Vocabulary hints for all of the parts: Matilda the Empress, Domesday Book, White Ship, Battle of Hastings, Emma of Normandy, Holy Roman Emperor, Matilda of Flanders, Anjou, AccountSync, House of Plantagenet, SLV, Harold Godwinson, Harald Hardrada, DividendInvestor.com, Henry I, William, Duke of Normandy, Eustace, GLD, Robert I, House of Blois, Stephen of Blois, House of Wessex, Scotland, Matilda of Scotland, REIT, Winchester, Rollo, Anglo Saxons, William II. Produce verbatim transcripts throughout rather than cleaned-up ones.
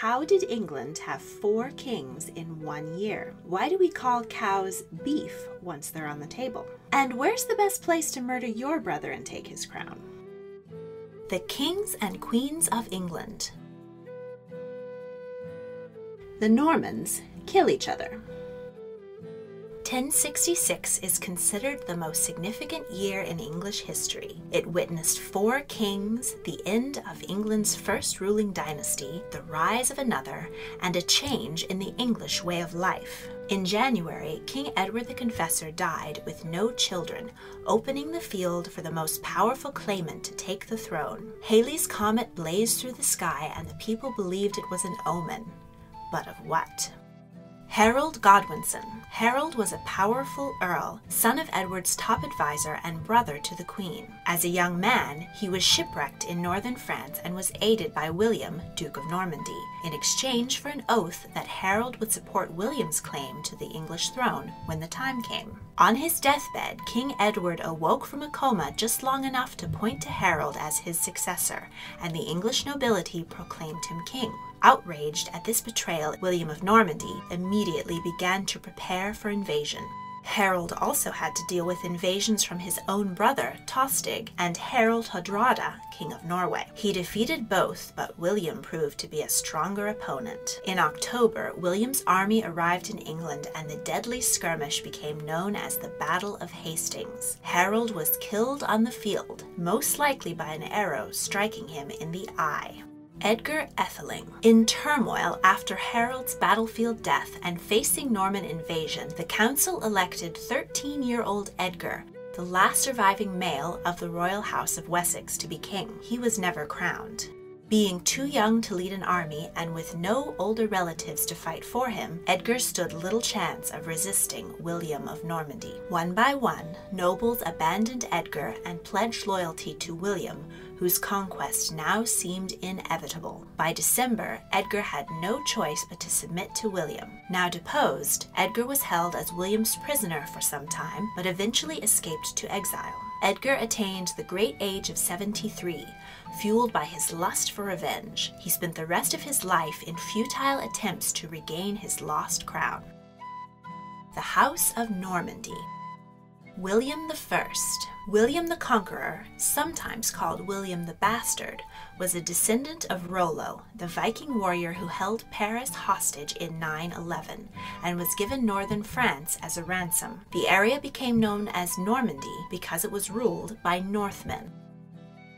How did England have four kings in one year? Why do we call cows beef once they're on the table? And where's the best place to murder your brother and take his crown? The Kings and Queens of England. The Normans kill each other. ten sixty-six is considered the most significant year in English history. It witnessed four kings, the end of England's first ruling dynasty, the rise of another, and a change in the English way of life. In January, King Edward the Confessor died with no children, opening the field for the most powerful claimant to take the throne. Halley's Comet blazed through the sky and the people believed it was an omen. But of what? Harold Godwinson. Harold was a powerful earl, son of Edward's top advisor and brother to the Queen. As a young man, he was shipwrecked in northern France and was aided by William, Duke of Normandy, in exchange for an oath that Harold would support William's claim to the English throne when the time came. On his deathbed, King Edward awoke from a coma just long enough to point to Harold as his successor, and the English nobility proclaimed him king. Outraged at this betrayal, William of Normandy immediately began to prepare for invasion. Harold also had to deal with invasions from his own brother, Tostig, and Harald Hardrada, King of Norway. He defeated both, but William proved to be a stronger opponent. In October, William's army arrived in England and the deadly skirmish became known as the Battle of Hastings. Harold was killed on the field, most likely by an arrow striking him in the eye. Edgar Ætheling. In turmoil after Harold's battlefield death and facing Norman invasion, the council elected thirteen-year-old Edgar, the last surviving male of the royal house of Wessex, to be king. He was never crowned. Being too young to lead an army and with no older relatives to fight for him, Edgar stood little chance of resisting William of Normandy. One by one, nobles abandoned Edgar and pledged loyalty to William, whose conquest now seemed inevitable. By December, Edgar had no choice but to submit to William. Now deposed, Edgar was held as William's prisoner for some time, but eventually escaped to exile. Edgar attained the great age of seventy-three, fueled by his lust for revenge. He spent the rest of his life in futile attempts to regain his lost crown. The House of Normandy. William the First. William the Conqueror, sometimes called William the Bastard, was a descendant of Rollo, the Viking warrior who held Paris hostage in nine eleven and was given northern France as a ransom. The area became known as Normandy because it was ruled by Northmen.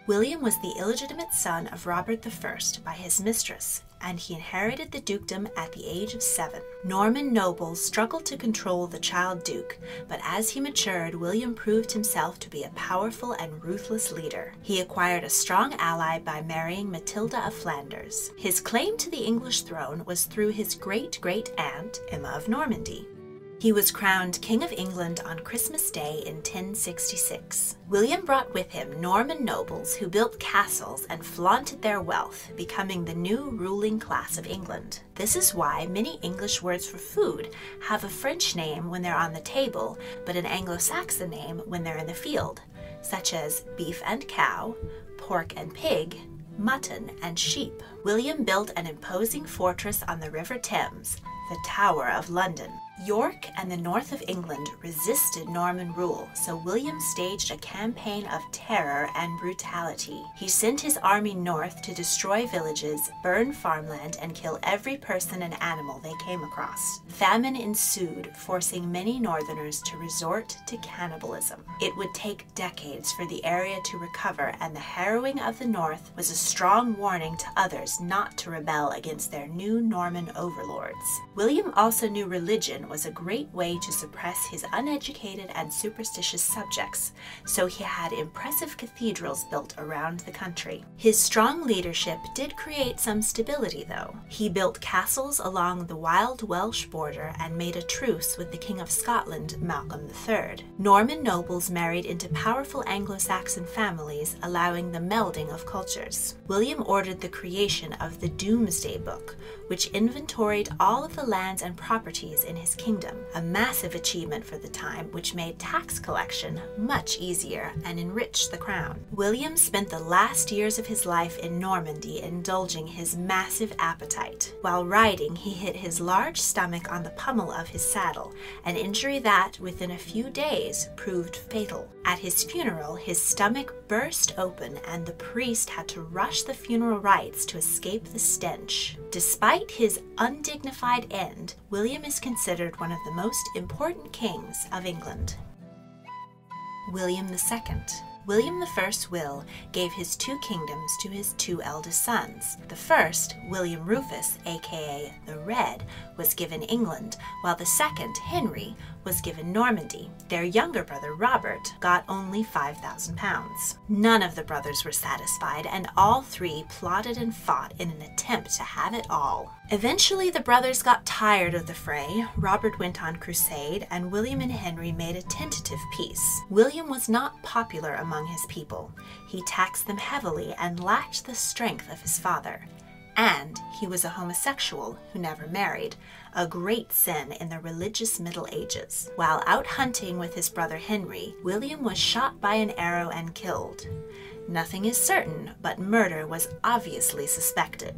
William was the illegitimate son of Robert the First by his mistress, and he inherited the dukedom at the age of seven. Norman nobles struggled to control the child duke, but as he matured, William proved himself to be a powerful and ruthless leader. He acquired a strong ally by marrying Matilda of Flanders. His claim to the English throne was through his great-great-aunt, Emma of Normandy. He was crowned King of England on Christmas Day in ten sixty-six. William brought with him Norman nobles who built castles and flaunted their wealth, becoming the new ruling class of England. This is why many English words for food have a French name when they're on the table, but an Anglo-Saxon name when they're in the field, such as beef and cow, pork and pig, mutton and sheep. William built an imposing fortress on the River Thames, the Tower of London. York and the north of England resisted Norman rule, so William staged a campaign of terror and brutality. He sent his army north to destroy villages, burn farmland, and kill every person and animal they came across. Famine ensued, forcing many northerners to resort to cannibalism. It would take decades for the area to recover, and the harrowing of the north was a strong warning to others not to rebel against their new Norman overlords. William also knew religion was a great way to suppress his uneducated and superstitious subjects, so he had impressive cathedrals built around the country. His strong leadership did create some stability, though. He built castles along the wild Welsh border and made a truce with the King of Scotland, Malcolm the Third. Norman nobles married into powerful Anglo-Saxon families, allowing the melding of cultures. William ordered the creation of the Domesday Book, which inventoried all of the lands and properties in his kingdom, a massive achievement for the time which made tax collection much easier and enriched the crown. William spent the last years of his life in Normandy indulging his massive appetite. While riding, he hit his large stomach on the pommel of his saddle, an injury that, within a few days, proved fatal. At his funeral, his stomach burst open and the priest had to rush the funeral rites to escape the stench. Despite his undignified end, William is considered one of the most important kings of England. William the Second. William the First's will gave his two kingdoms to his two eldest sons. The first, William Rufus, aka the Red, was given England, while the second, Henry, was given Normandy. Their younger brother, Robert, got only five thousand pounds. None of the brothers were satisfied, and all three plotted and fought in an attempt to have it all. Eventually, the brothers got tired of the fray, Robert went on crusade, and William and Henry made a tentative peace. William was not popular among his people. He taxed them heavily and lacked the strength of his father. And he was a homosexual who never married, a great sin in the religious Middle Ages. While out hunting with his brother Henry, William was shot by an arrow and killed. Nothing is certain, but murder was obviously suspected.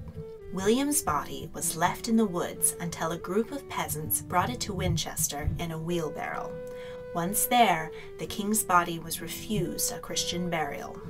William's body was left in the woods until a group of peasants brought it to Winchester in a wheelbarrow. Once there, the king's body was refused a Christian burial.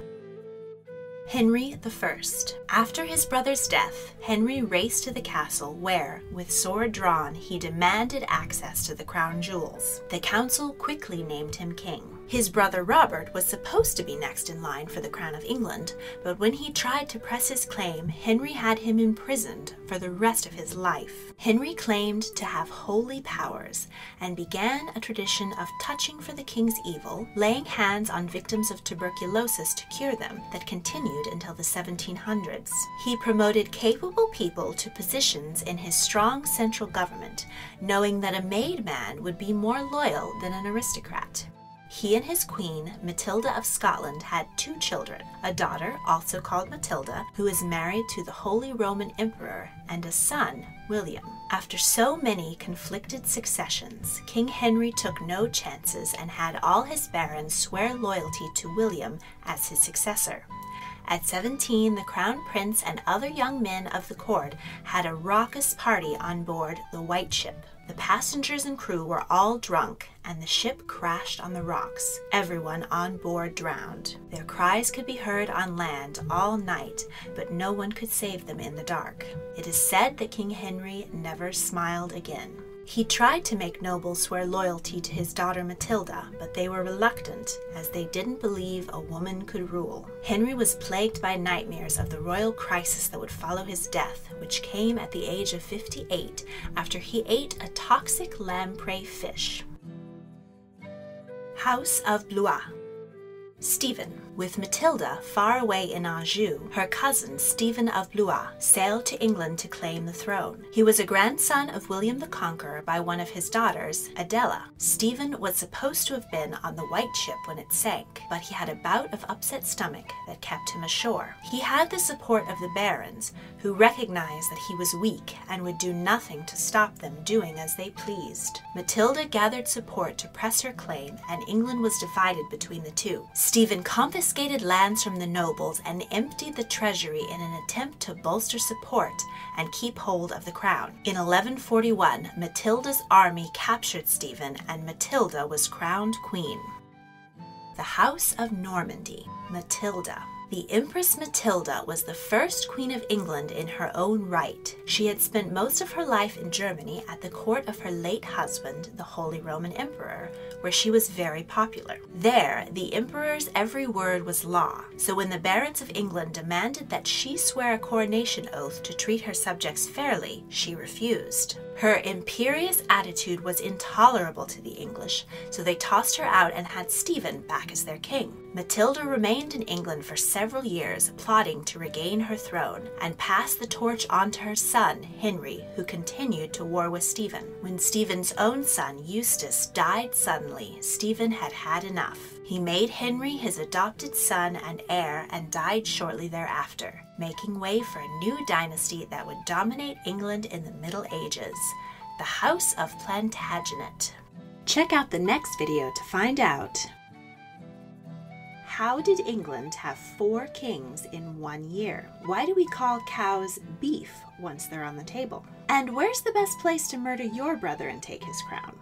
Henry the First. After his brother's death, Henry raced to the castle where, with sword drawn, he demanded access to the crown jewels. The council quickly named him king. His brother Robert was supposed to be next in line for the crown of England, but when he tried to press his claim, Henry had him imprisoned for the rest of his life. Henry claimed to have holy powers and began a tradition of touching for the king's evil, laying hands on victims of tuberculosis to cure them, that continued until the seventeen hundreds. He promoted capable people to positions in his strong central government, knowing that a made man would be more loyal than an aristocrat. He and his queen, Matilda of Scotland, had two children, a daughter, also called Matilda, who is married to the Holy Roman Emperor, and a son, William. After so many conflicted successions, King Henry took no chances and had all his barons swear loyalty to William as his successor. At seventeen, the crown prince and other young men of the court had a raucous party on board the White Ship. The passengers and crew were all drunk, and the ship crashed on the rocks. Everyone on board drowned. Their cries could be heard on land all night, but no one could save them in the dark. It is said that King Henry never smiled again. He tried to make nobles swear loyalty to his daughter Matilda, but they were reluctant, as they didn't believe a woman could rule. Henry was plagued by nightmares of the royal crisis that would follow his death, which came at the age of fifty-eight, after he ate a toxic lamprey fish. House of Blois. Stephen. With Matilda far away in Anjou, her cousin Stephen of Blois sailed to England to claim the throne. He was a grandson of William the Conqueror by one of his daughters, Adela. Stephen was supposed to have been on the White Ship when it sank, but he had a bout of upset stomach that kept him ashore. He had the support of the barons, who recognized that he was weak and would do nothing to stop them doing as they pleased. Matilda gathered support to press her claim, and England was divided between the two. Stephen confiscated lands from the nobles and emptied the treasury in an attempt to bolster support and keep hold of the crown. In eleven forty-one, Matilda's army captured Stephen, and Matilda was crowned queen. The House of Normandy. Matilda. The Empress Matilda was the first Queen of England in her own right. She had spent most of her life in Germany at the court of her late husband, the Holy Roman Emperor, where she was very popular. There, the Emperor's every word was law, so when the barons of England demanded that she swear a coronation oath to treat her subjects fairly, she refused. Her imperious attitude was intolerable to the English, so they tossed her out and had Stephen back as their king. Matilda remained in England for several several years plotting to regain her throne and pass the torch on to her son, Henry, who continued to war with Stephen. When Stephen's own son, Eustace, died suddenly, Stephen had had enough. He made Henry his adopted son and heir and died shortly thereafter, making way for a new dynasty that would dominate England in the Middle Ages, the House of Plantagenet. Check out the next video to find out. How did England have four kings in one year? Why do we call cows beef once they're on the table? And where's the best place to murder your brother and take his crown?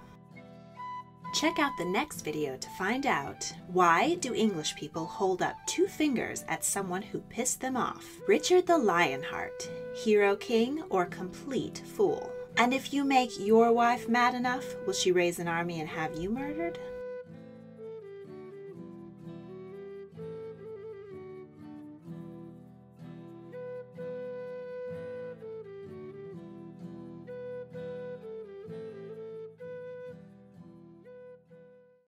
Check out the next video to find out. Why do English people hold up two fingers at someone who pissed them off? Richard the Lionheart, hero king or complete fool? And if you make your wife mad enough, will she raise an army and have you murdered?